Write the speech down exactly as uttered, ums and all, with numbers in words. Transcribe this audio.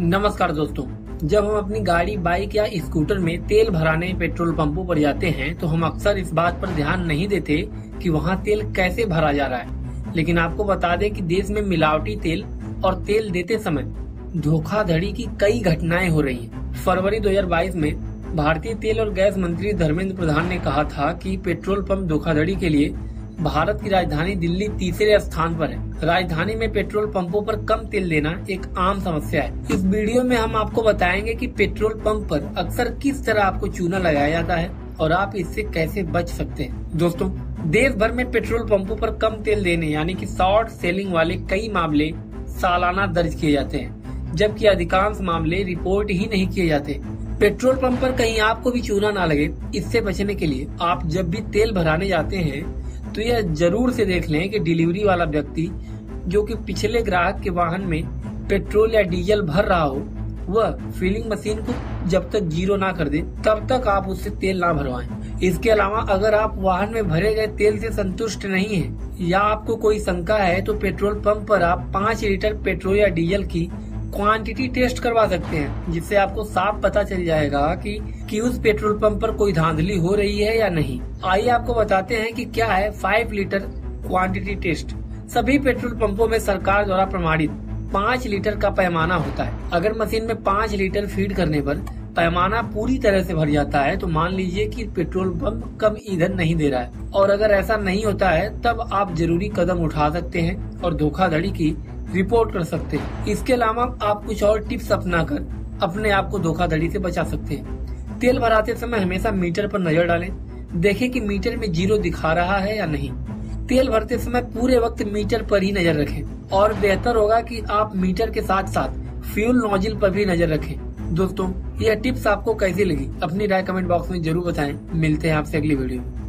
नमस्कार दोस्तों, जब हम अपनी गाड़ी, बाइक या स्कूटर में तेल भराने पेट्रोल पंपों पर जाते हैं तो हम अक्सर इस बात पर ध्यान नहीं देते कि वहाँ तेल कैसे भरा जा रहा है। लेकिन आपको बता दें कि देश में मिलावटी तेल और तेल देते समय धोखाधड़ी की कई घटनाएं हो रही हैं। फरवरी दो हज़ार बाईस में भारतीय तेल और गैस मंत्री धर्मेंद्र प्रधान ने कहा था कि पेट्रोल पंप धोखाधड़ी के लिए भारत की राजधानी दिल्ली तीसरे स्थान पर है। राजधानी में पेट्रोल पंपों पर कम तेल देना एक आम समस्या है। इस वीडियो में हम आपको बताएंगे कि पेट्रोल पंप पर अक्सर किस तरह आपको चूना लगाया जाता है और आप इससे कैसे बच सकते हैं। दोस्तों, देश भर में पेट्रोल पंपों पर कम तेल देने यानी कि शॉर्ट सेलिंग वाले कई मामले सालाना दर्ज किए जाते हैं, जबकि अधिकांश मामले रिपोर्ट ही नहीं किए जाते। पेट्रोल पंप पर कहीं आपको भी चूना न लगे, इससे बचने के लिए आप जब भी तेल भराने जाते हैं तो यह जरूर से देख लें कि डिलीवरी वाला व्यक्ति जो कि पिछले ग्राहक के वाहन में पेट्रोल या डीजल भर रहा हो, वह फिलिंग मशीन को जब तक जीरो ना कर दे तब तक आप उससे तेल ना भरवाएं। इसके अलावा अगर आप वाहन में भरे गए तेल से संतुष्ट नहीं हैं या आपको कोई शंका है तो पेट्रोल पंप पर आप पाँच लीटर पेट्रोल या डीजल की क्वांटिटी टेस्ट करवा सकते हैं, जिससे आपको साफ पता चल जाएगा कि कि उस पेट्रोल पंप पर कोई धांधली हो रही है या नहीं। आइए आपको बताते हैं कि क्या है फाइव लीटर क्वांटिटी टेस्ट। सभी पेट्रोल पंपों में सरकार द्वारा प्रमाणित पाँच लीटर का पैमाना होता है। अगर मशीन में पाँच लीटर फीड करने पर पैमाना पूरी तरह से भर जाता है तो मान लीजिए कि पेट्रोल पंप कम ईंधन नहीं दे रहा है, और अगर ऐसा नहीं होता है तब आप जरूरी कदम उठा सकते हैं और धोखाधड़ी की रिपोर्ट कर सकते हैं। इसके अलावा आप कुछ और टिप्स अपनाकर अपने आप को धोखाधड़ी से बचा सकते हैं। तेल भराते समय हमेशा मीटर पर नजर डालें, देखें कि मीटर में जीरो दिखा रहा है या नहीं। तेल भरते समय पूरे वक्त मीटर पर ही नजर रखें, और बेहतर होगा कि आप मीटर के साथ साथ फ्यूल नोजल पर भी नजर रखें। दोस्तों, यह टिप्स आपको कैसी लगी अपनी राय कमेंट बॉक्स में जरूर बताएं। मिलते हैं आपसे अगली वीडियो में।